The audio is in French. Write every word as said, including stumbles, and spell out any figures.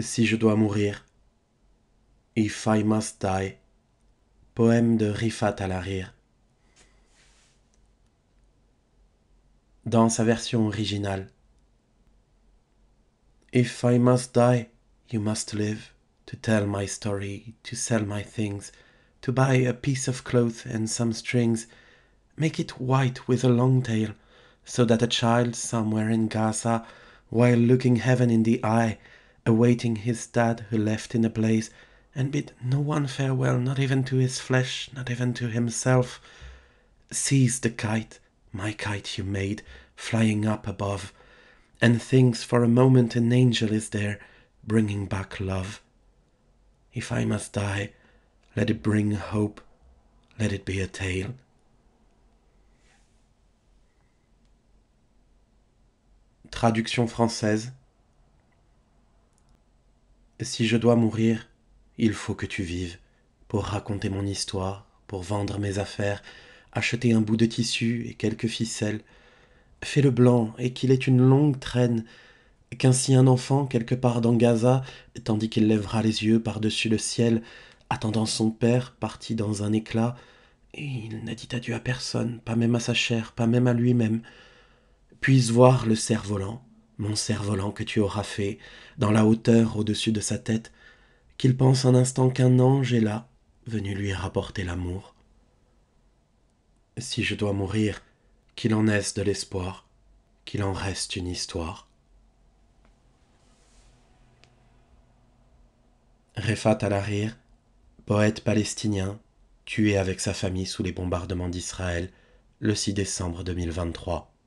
Si je dois mourir, If I Must Die, poème de Refaat Alareer. Dans sa version originale. If I must die, you must live, to tell my story, to sell my things, to buy a piece of cloth and some strings, make it white with a long tail, so that a child somewhere in Gaza, while looking heaven in the eye, awaiting his dad who left in a blaze, and bid no one farewell, not even to his flesh, not even to himself, seize the kite, my kite you made, flying up above, and thinks for a moment an angel is there, bringing back love. If I must die, let it bring hope, let it be a tale. Traduction française. Si je dois mourir, il faut que tu vives, pour raconter mon histoire, pour vendre mes affaires, acheter un bout de tissu et quelques ficelles, fais le blanc et qu'il ait une longue traîne, qu'ainsi un enfant, quelque part dans Gaza, tandis qu'il lèvera les yeux par-dessus le ciel, attendant son père, parti dans un éclat, et il n'a dit adieu à personne, pas même à sa chair, pas même à lui-même, puisse voir le cerf-volant, mon cerf-volant que tu auras fait, dans la hauteur au-dessus de sa tête, qu'il pense un instant qu'un ange est là, venu lui rapporter l'amour. Si je dois mourir, qu'il en naisse de l'espoir, qu'il en reste une histoire. Refaat Alareer, poète palestinien, tué avec sa famille sous les bombardements d'Israël le six décembre deux mille vingt-trois.